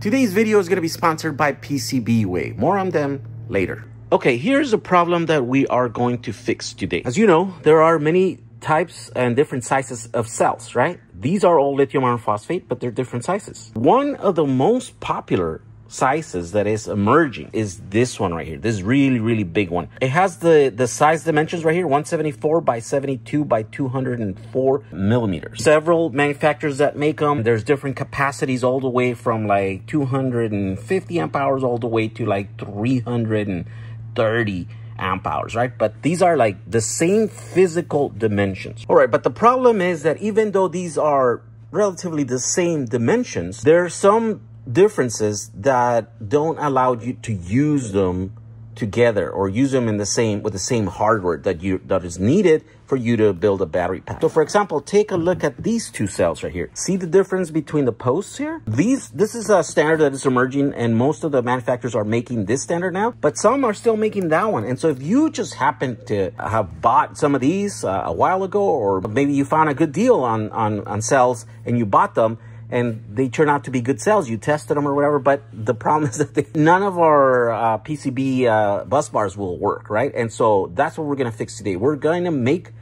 Today's video is going to be sponsored by PCBWay. More on them later. Okay, here's a problem that we are going to fix today. As you know, there are many types and different sizes of cells, right? These are all lithium iron phosphate, but they're different sizes. One of the most popular sizes that is emerging is this one right here, this really big one. It has the size dimensions right here, 174 by 72 by 204 millimeters. Several manufacturers that make them, there's different capacities all the way from like 250 amp hours all the way to like 330 amp hours, right? But these are like the same physical dimensions. All right, but the problem is that even though these are relatively the same dimensions, there are some differences that don't allow you to use them together or use them in the same with the same hardware that is needed for you to build a battery pack. So for example, take a look at these two cells right here. See the difference between the posts here? This is a standard that is emerging, and most of the manufacturers are making this standard now, but some are still making that one. And so if you just happen to have bought some of these a while ago, or maybe you found a good deal on cells and you bought them, and they turn out to be good cells. You tested them or whatever, but the problem is that none of our PCB bus bars will work, right? And so that's what we're gonna fix today. We're gonna make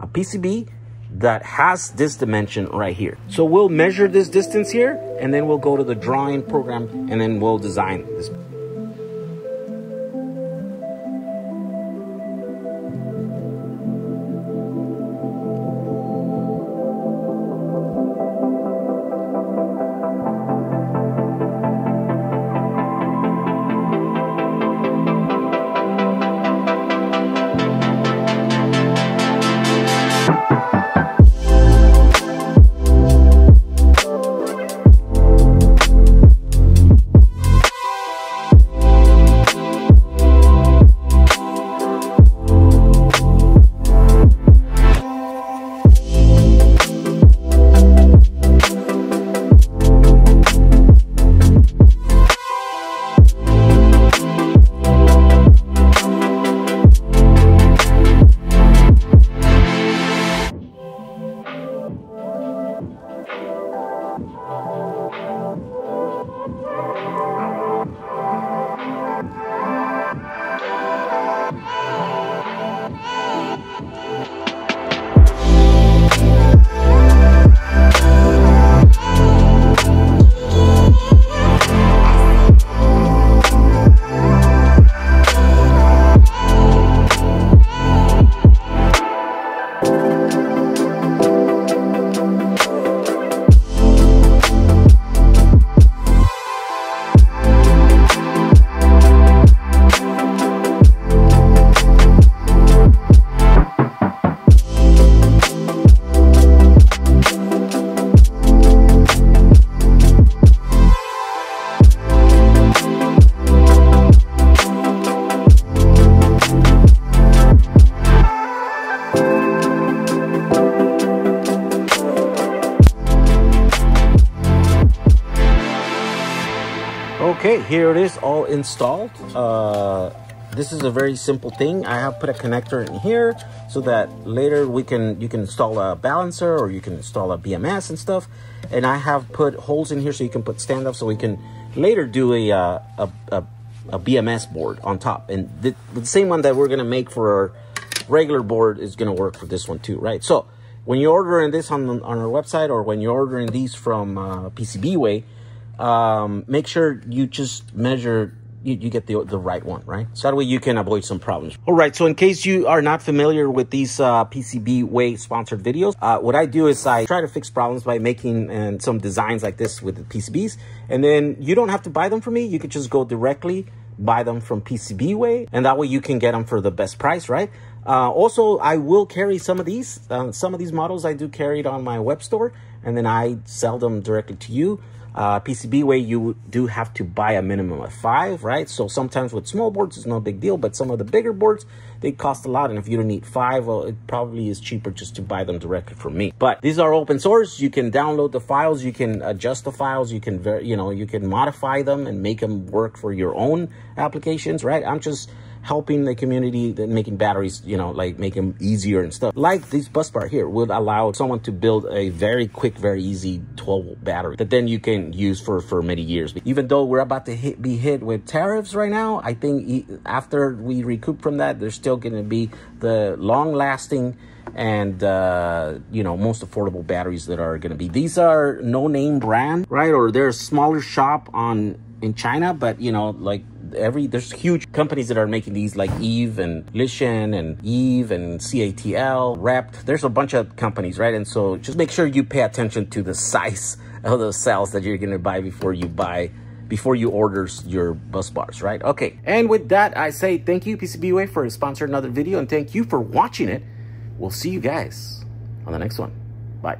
a PCB that has this dimension right here. So we'll measure this distance here, and then we'll go to the drawing program, and then we'll design this. Okay, here it is all installed. This is a very simple thing. I have put a connector in here so that later you can install a balancer, or you can install a BMS and stuff. And I have put holes in here so you can put standoffs, so we can later do a BMS board on top. And the same one that we're gonna make for our regular board is gonna work for this one too, right? So when you're ordering this on our website, or when you're ordering these from PCBWay, make sure you just measure, you get the right one, right? So that way you can avoid some problems. All right, so in case you are not familiar with these PCBWay sponsored videos, what I do is I try to fix problems by making some designs like this with the PCBs. And then you don't have to buy them from me. You could just go directly buy them from PCBWay, and that way you can get them for the best price, right? Also, I will carry some of these models I do carry it on my web store, and then I sell them directly to you. PCBWay, you do have to buy a minimum of 5, right? So sometimes with small boards, it's no big deal, but some of the bigger boards, they cost a lot. And if you don't need 5, well, it probably is cheaper just to buy them directly from me. But these are open source. You can download the files, you can adjust the files, you can, you know, you can modify them and make them work for your own applications, right? I'm just helping the community, then making batteries, you know, like make them easier and stuff. Like this bus bar here would allow someone to build a very quick, very easy 12-volt battery that then you can use for many years. Even though we're about to be hit with tariffs right now, I think after we recoup from that, there's still going to be the long-lasting and you know, most affordable batteries that are going to be. These are no-name brand, right? Or they're a smaller shop in China, but you know, like there's huge companies that are making these, like Eve and Lishan and Eve and CATL, Rept. There's a bunch of companies, right? And so just make sure you pay attention to the size of those cells that you're going to buy before you order your bus bars, right? Okay, and with that, I say thank you, PCBWay, for sponsoring another video, and thank you for watching it. We'll see you guys on the next one. Bye.